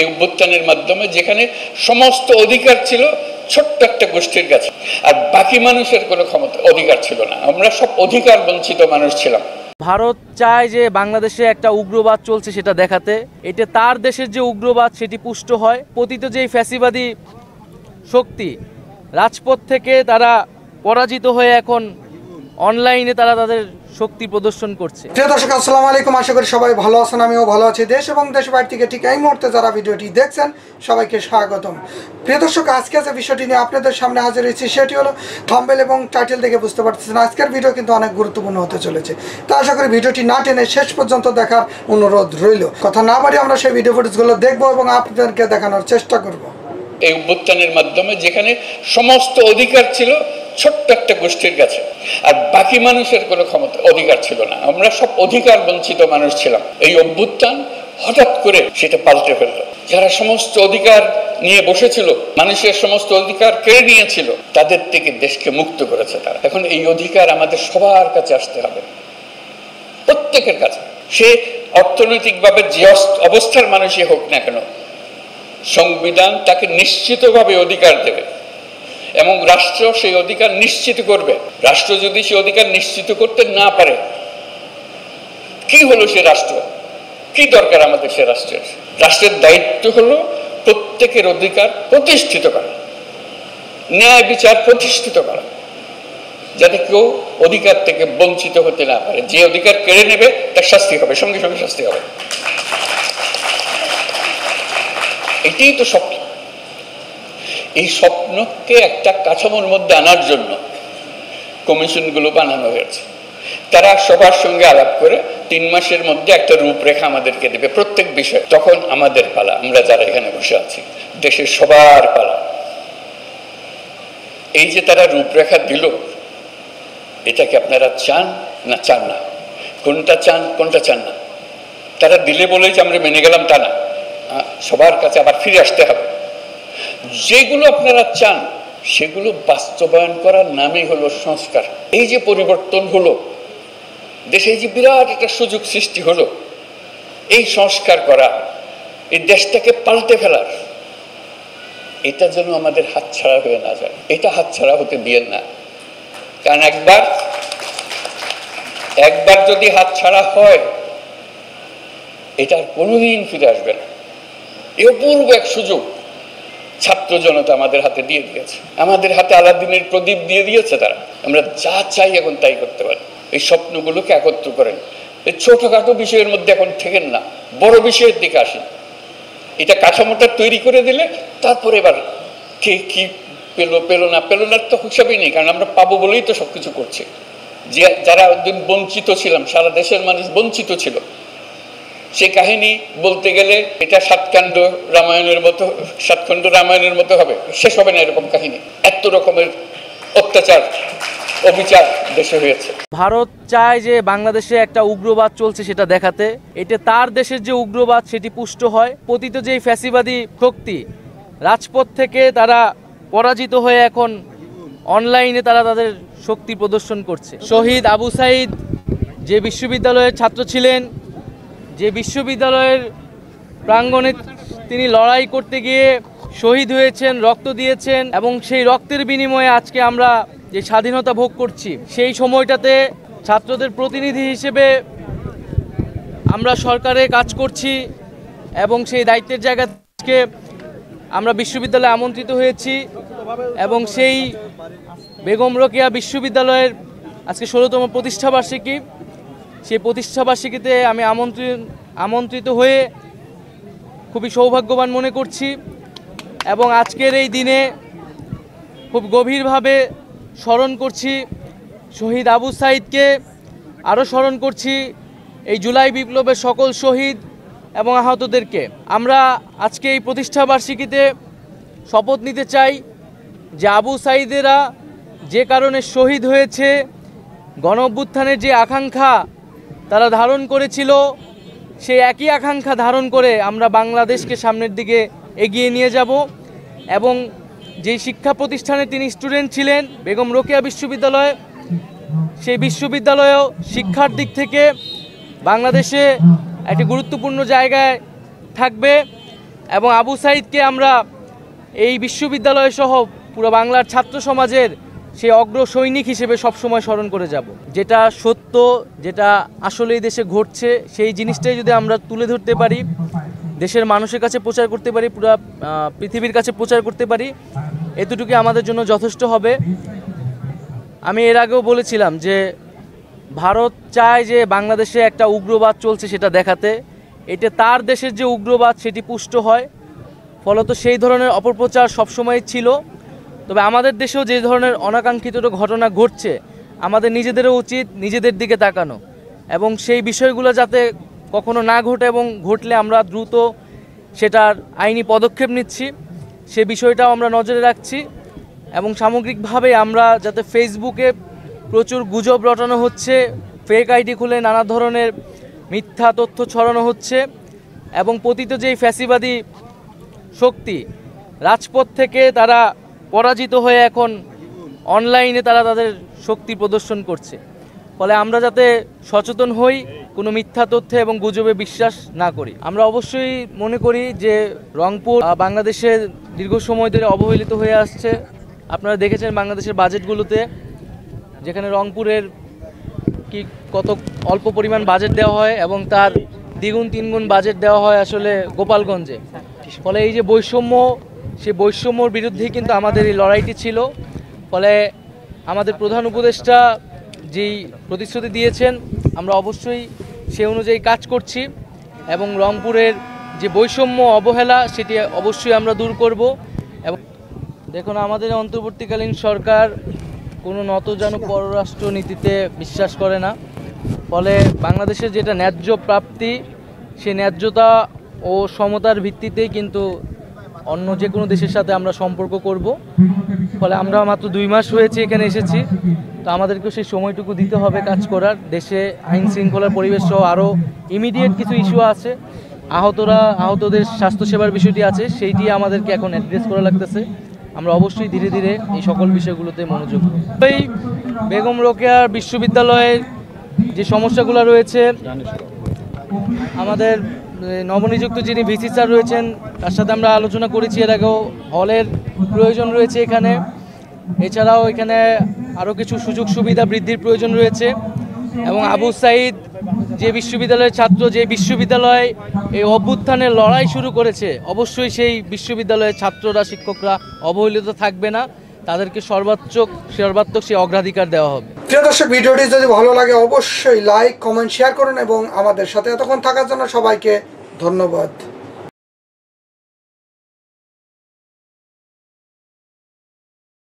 এই উত্থানের মাধ্যমে যেখানে সমস্ত অধিকার ছিল ছোট্ট একটা গোষ্ঠীর কাছে, আর বাকি মানুষের কোনো ক্ষমতা অধিকার ছিল না। আমরা সব অধিকার বঞ্চিত মানুষ ছিলাম। ভারত চায় যে বাংলাদেশে একটা উগ্রবাদ চলছে সেটা দেখাতে, এটা তার দেশের যে উগ্রবাদ সেটি পুষ্ট হয়। পতিত যেই ফ্যাসিবাদী শক্তি রাজপথ থেকে তারা পরাজিত হয়ে এখন অনলাইনে তারা তাদের শক্তি প্রদর্শন করছে। প্রিয় দর্শক, আসসালামু আলাইকুম। আশা করি সবাই ভালো আছেন, আমিও ভালো আছি। দেশ এবং দেশের বাইরে থেকে ঠিক এই মুহূর্তে যারা ভিডিওটি দেখছেন সবাইকে স্বাগতম। প্রিয় দর্শক, আজকে যে বিষয়টি নিয়ে আপনাদের সামনে হাজির হয়েছি সেটি হলো, থাম্বনেল এবং টাইটেল দেখে বুঝতে পারছেন আজকের ভিডিও কিন্তু অনেক গুরুত্বপূর্ণ হতে চলেছে। তো আশা করি ভিডিওটি না টেনে শেষ পর্যন্ত দেখার অনুরোধ রইল। কথা না বাড়িয়ে আমরা সেই ভিডিও ফুটেজগুলো দেখবো এবং আপনাদেরকে দেখানোর চেষ্টা করব। এই অভ্যুত্থানের মাধ্যমে যেখানে সমস্ত অধিকার ছিল ছোট্ট একটা গোষ্ঠীর কাছে, আর বাকি মানুষের কোনো ক্ষমতা অধিকার ছিল না। আমরা সব অধিকার বঞ্চিত মানুষ ছিলাম। এই অভ্যুত্থান হঠাৎ করে সেটা পাল্টে ফেলল। যারা সমস্ত অধিকার নিয়ে বসেছিল, মানুষের সমস্ত অধিকার কেড়ে নিয়েছিল, তাদের থেকে দেশকে মুক্ত করেছে তারা। এখন এই অধিকার আমাদের সবার কাছে আসতে হবে, প্রত্যেকের কাছে। সে অর্থনৈতিকভাবে যে অবস্থার মানুষই হোক না কেন, সংবিধান তাকে নিশ্চিতভাবে অধিকার দেবে এবং রাষ্ট্র সেই অধিকার নিশ্চিত করবে। রাষ্ট্র যদি সেই অধিকার নিশ্চিত করতে না পারে, কি হলো সে রাষ্ট্র? কি দরকার আমাদের সে রাষ্ট্রের? রাষ্ট্রের দায়িত্ব হলো প্রত্যেকের অধিকার প্রতিষ্ঠিত করা, ন্যায় বিচার প্রতিষ্ঠিত করা, যাতে কেউ অধিকার থেকে বঞ্চিত হতে না পারে। যে অধিকার কেড়ে নেবে তার শাস্তি হবে, সঙ্গে সঙ্গে শাস্তি হবে। এটাই তো সব। এই স্বপ্নকে একটা কাঠামোর মধ্যে আনার জন্য কমিশনগুলো বানানো হয়েছে। তারা সবার সঙ্গে আলাপ করে 3 মাসের মধ্যে একটা রূপরেখা আমাদেরকে দেবে প্রত্যেক বিষয়ে। তখন আমাদের পালা, আমরা যারা এখানে বসে আছি, দেশের সবার পালা। এই যে তারা রূপরেখা দিল, এটাকে আপনারা চান না চান না, কোনটা চান কোনটা চান না? তারা দিলে বলেই যে আমরা মেনে গেলাম তা না, সবার কাছে আবার ফিরে আসতে হবে। যেগুলো আপনারা চান সেগুলো বাস্তবায়ন করার নামই হলো সংস্কার। এই যে পরিবর্তন হলো দেশে, এই যে বিরাট একটা সুযোগ সৃষ্টি হলো এই সংস্কার করা, এই দেশটাকে পাল্টে ফেলার, এটা যেন আমাদের হাতছাড়া হয়ে না যায়। এটা হাতছাড়া হতে দিয়েন না, কারণ একবার যদি হাতছাড়া হয় এটা কোনোদিন ফিরে আসবে না। এ অপূর্ব এক সুযোগ ছাত্র জনতা আমাদের হাতে দিয়ে দিয়েছে, আমাদের হাতে আলাদিনের প্রদীপ দিয়ে দিয়েছে তারা। আমরা যা চাই এখন তাই করতে পারি। এই স্বপ্নগুলোকে একত্র করেন, এই ছোটখাটো বিষয়ের মধ্যে এখন থেকেন না, বড় বিষয়ের দিকে আসেন। এটা কাঠামোটা তৈরি করে দিলে তারপরে এবার কে কি পেলো না তো হিসাবেই নেই, কারণ আমরা পাবো বলেই তো সব কিছু করছি। যে যারা একদিন বঞ্চিত ছিলাম, সারা দেশের মানুষ বঞ্চিত ছিল, সে কাহিনী বলতে গেলে এটা সাতখণ্ড রামায়ণের মতো হবে, শেষ হবে না এরকম কাহিনী। এত রকমের অত্যাচার অবিচার দেশে হয়েছে। ভারত চায় যে বাংলাদেশে একটা উগ্রবাদ চলছে সেটা দেখাতে, এটা তার দেশের যে উগ্রবাদ সেটি পুষ্ট হয়। পতিত যেই ফ্যাসিবাদী শক্তি রাজপথ থেকে তারা পরাজিত হয়ে এখন অনলাইনে তারা তাদের শক্তি প্রদর্শন করছে। শহীদ আবু সাঈদ যে বিশ্ববিদ্যালয়ের ছাত্র ছিলেন, যে বিশ্ববিদ্যালয়ের প্রাঙ্গণে তিনি লড়াই করতে গিয়ে শহীদ হয়েছেন, রক্ত দিয়েছেন, এবং সেই রক্তের বিনিময়ে আজকে আমরা যে স্বাধীনতা ভোগ করছি, সেই সময়টাতে ছাত্রদের প্রতিনিধি হিসেবে আমরা সরকারে কাজ করছি এবং সেই দায়িত্বের জায়গা থেকে আমরা বিশ্ববিদ্যালয়ে আমন্ত্রিত হয়েছি। এবং সেই বেগম রোকেয়া বিশ্ববিদ্যালয়ের আজকে 16তম প্রতিষ্ঠাবার্ষিকী, সেই প্রতিষ্ঠাবার্ষিকীতে আমি আমন্ত্রিত হয়ে খুবই সৌভাগ্যবান মনে করছি। এবং আজকের এই দিনে খুব গভীরভাবে স্মরণ করছি শহীদ আবু সাঈদকে, আরও স্মরণ করছি এই জুলাই বিপ্লবের সকল শহীদ এবং আহতদেরকে। আমরা আজকে এই প্রতিষ্ঠাবার্ষিকীতে শপথ নিতে চাই যে আবু সাঈদেরা যে কারণে শহীদ হয়েছে, গণ অভ্যুত্থানের যে আকাঙ্ক্ষা তারা ধারণ করেছিল, সেই একই আকাঙ্ক্ষা ধারণ করে আমরা বাংলাদেশকে সামনের দিকে এগিয়ে নিয়ে যাব। এবং যেই শিক্ষা প্রতিষ্ঠানে তিনি স্টুডেন্ট ছিলেন, বেগম রোকেয়া বিশ্ববিদ্যালয়ে, সেই বিশ্ববিদ্যালয়েও শিক্ষার দিক থেকে বাংলাদেশে একটি গুরুত্বপূর্ণ জায়গায় থাকবে। এবং আবু সাঈদকে আমরা এই বিশ্ববিদ্যালয় সহ পুরো বাংলার ছাত্র সমাজের সেই অগ্র সৈনিক হিসেবে সবসময় স্মরণ করে যাব। যেটা সত্য, যেটা আসলে এই দেশে ঘটছে, সেই জিনিসটাই যদি আমরা তুলে ধরতে পারি, দেশের মানুষের কাছে প্রচার করতে পারি, পুরো পৃথিবীর কাছে প্রচার করতে পারি, এতটুকুই আমাদের জন্য যথেষ্ট হবে। আমি এর আগেও বলেছিলাম যে ভারত চায় যে বাংলাদেশে একটা উগ্রবাদ চলছে সেটা দেখাতে, এটা তার দেশের যে উগ্রবাদ সেটি পুষ্ট হয়। ফলত সেই ধরনের অপপ্রচার সবসময় ছিল। তবে আমাদের দেশেও যে ধরনের অনাকাঙ্ক্ষিত ঘটনা ঘটছে, আমাদের নিজেদেরও উচিত নিজেদের দিকে তাকানো এবং সেই বিষয়গুলো যাতে কখনো না ঘটে, এবং ঘটলে আমরা দ্রুত সেটার আইনি পদক্ষেপ নিচ্ছি, সে বিষয়টাও আমরা নজরে রাখছি। এবং সামগ্রিকভাবে আমরা যাতে ফেসবুকে প্রচুর গুজব রটানো হচ্ছে, ফেক আইডি খুলে নানা ধরনের মিথ্যা তথ্য ছড়ানো হচ্ছে, এবং পতিত যেই ফ্যাসিবাদী শক্তি রাজপথ থেকে তারা পরাজিত হয়ে এখন অনলাইনে তারা তাদের শক্তি প্রদর্শন করছে। ফলে আমরা যাতে সচেতন হই, কোনো মিথ্যা তথ্যে এবং গুজবে বিশ্বাস না করি। আমরা অবশ্যই মনে করি যে রংপুর বাংলাদেশে দীর্ঘ সময় ধরে অবহেলিত হয়ে আসছে। আপনারা দেখেছেন বাংলাদেশের বাজেটগুলোতে যেখানে রংপুরের কি কত অল্প পরিমাণ বাজেট দেওয়া হয় এবং তার দ্বিগুণ তিনগুণ বাজেট দেওয়া হয় আসলে গোপালগঞ্জে। ফলে এই যে বৈষম্য, সেই বৈষম্যর বিরুদ্ধেই কিন্তু আমাদের এই লড়াইটি ছিল। ফলে আমাদের প্রধান উপদেষ্টা যেই প্রতিশ্রুতি দিয়েছেন আমরা অবশ্যই সে অনুযায়ী কাজ করছি, এবং রংপুরের যে বৈষম্য অবহেলা সেটি অবশ্যই আমরা দূর করব। এবং দেখুন, আমাদের অন্তর্বর্তীকালীন সরকার কোনো নতজানু পররাষ্ট্রনীতিতে বিশ্বাস করে না। ফলে বাংলাদেশের যেটা ন্যায্য প্রাপ্তি, সে ন্যায্যতা ও সমতার ভিত্তিতেই কিন্তু অন্য যে কোনো দেশের সাথে আমরা সম্পর্ক করব। ফলে আমরা মাত্র 2 মাস হয়েছে এখানে এসেছি, তো আমাদেরকেও সেই সময়টুকু দিতে হবে কাজ করার। দেশে আইন শৃঙ্খলার পরিবেশ সহ আরও ইমিডিয়েট কিছু ইস্যু আছে, আহতদের স্বাস্থ্যসেবার বিষয়টি আছে, সেইটি আমাদেরকে এখন অ্যাড্রেস করা লাগতেছে। আমরা অবশ্যই ধীরে ধীরে এই সকল বিষয়গুলোতে মনোযোগ দেব। এই বেগম রোকেয়ার বিশ্ববিদ্যালয়ের যে সমস্যাগুলো রয়েছে, আমাদের নবনিযুক্ত যিনি ভিসি স্যার রয়েছেন তার সাথে আমরা আলোচনা করেছি এর আগেও, হলের প্রয়োজন রয়েছে এখানে। এছাড়াও এখানে আরও কিছু সুযোগ সুবিধা বৃদ্ধির প্রয়োজন রয়েছে, এবং আবু সাঈদ যে বিশ্ববিদ্যালয়ের ছাত্র, যে বিশ্ববিদ্যালয় এই অভ্যুত্থানের লড়াই শুরু করেছে, অবশ্যই সেই বিশ্ববিদ্যালয়ের ছাত্ররা, শিক্ষকরা অবহেলিত থাকবে না, তাদেরকে সর্বাত্মক সেই অগ্রাধিকার দেওয়া হবে। প্রিয় দর্শক, ভিডিওটি যদি ভালো লাগে অবশ্যই লাইক, কমেন্ট, শেয়ার করুন এবং আমাদের সাথে এতক্ষণ থাকার জন্য সবাইকে ধন্যবাদ।